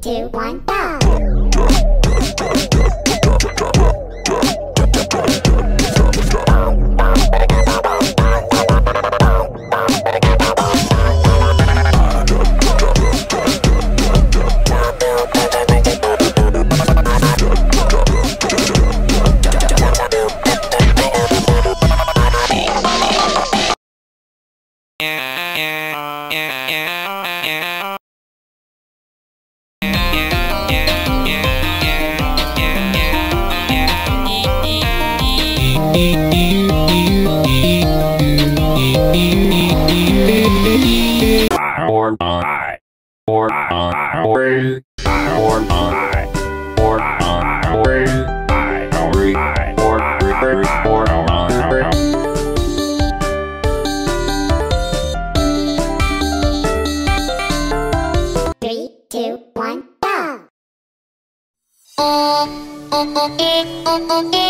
2, 1, go! 3, 2, 1, go!